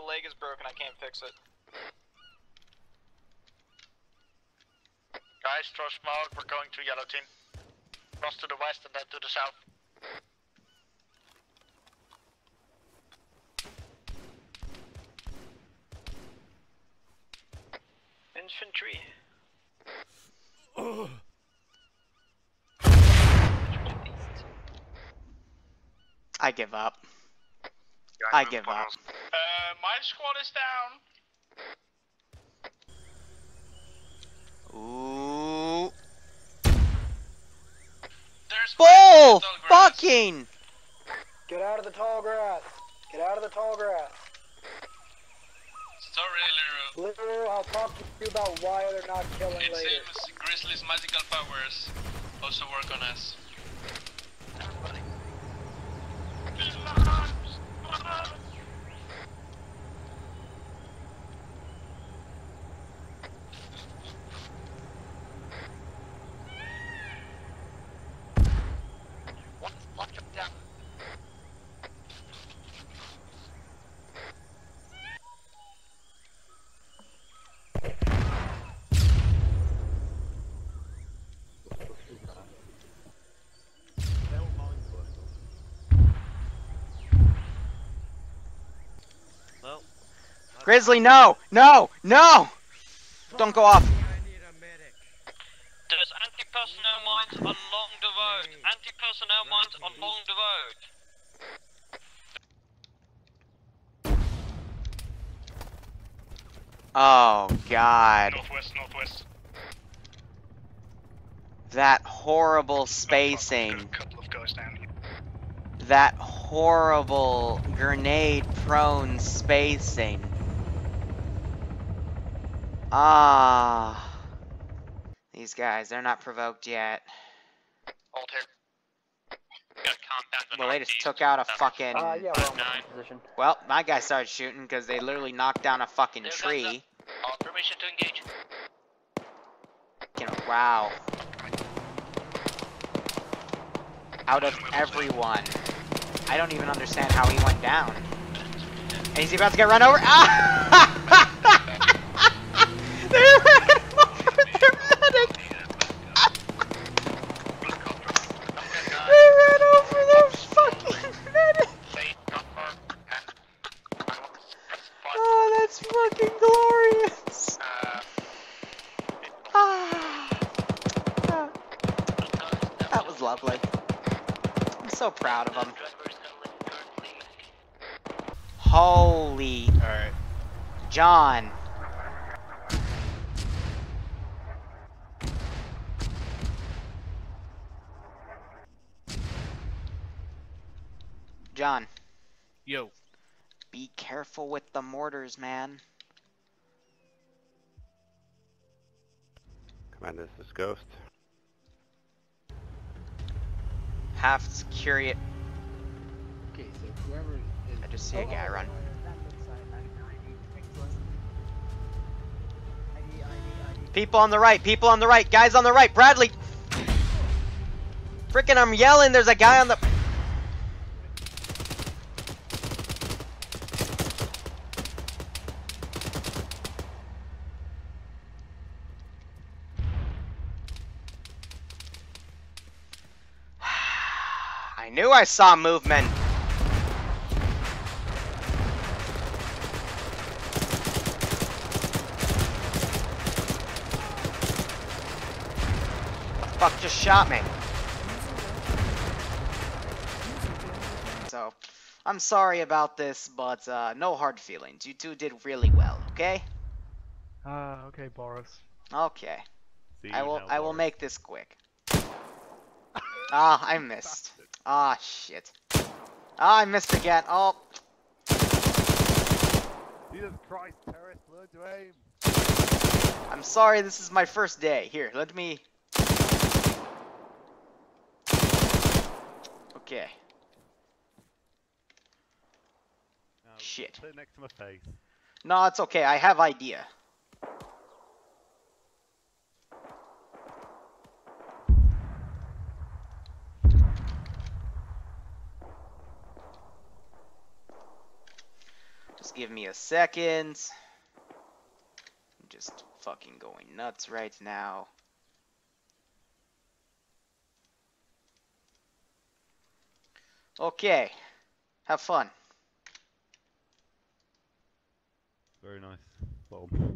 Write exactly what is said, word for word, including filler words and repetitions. my leg is broken, I can't fix it. Guys, throw smoke, we're going to yellow team. Cross to the west and then to the south. Infantry. Oh. I give up. Yeah, I, I give up. Uh, my squad is down. Ooh. There's bull! Fucking! Get out of the tall grass. Get out of the tall grass. Sorry, Liru. Liru, I'll talk to you about why they're not killing it later. It seems Grizzly's magical powers also work on us. Grizzly, no! No! No! Don't go off! There's anti-personnel mines along the road! Anti-personnel mines along the road! Oh, God. Northwest, northwest. That horrible spacing. That horrible grenade-prone spacing. Ah, these guys, they're not provoked yet. Hold here. Well, they just took out a fucking... Uh, yeah, well, well, my guy started shooting because they literally knocked down a fucking there tree. All permission to engage. You know, wow. Out of everyone. I don't even understand how he went down. And is he about to get run over? Ah! Lovely. I'm so proud of them. Holy right. John. John. Yo. Be careful with the mortars, man. Commander, this is Ghost. Have to secure it. Okay, so whoever is... I just see oh, a guy oh, run. People on the right, people on the right, guys on the right, Bradley! Frickin' I'm yelling, there's a guy on the... I knew I saw movement. The fuck just shot me. So, I'm sorry about this, but uh, no hard feelings. You two did really well, okay? Ah, uh, okay, Boris. Okay. See I will. Now, I will Boris. make this quick. Ah, I missed. Ah, oh, shit. Ah, oh, I missed again. Oh. Jesus Christ, terrorist, learn to aim. I'm sorry, this is my first day. Here, let me. Okay. No, shit. Put it next to my face. No, it's okay. I have idea. give me a second. I'm just fucking going nuts right now. Okay, have fun. Very nice. Bob.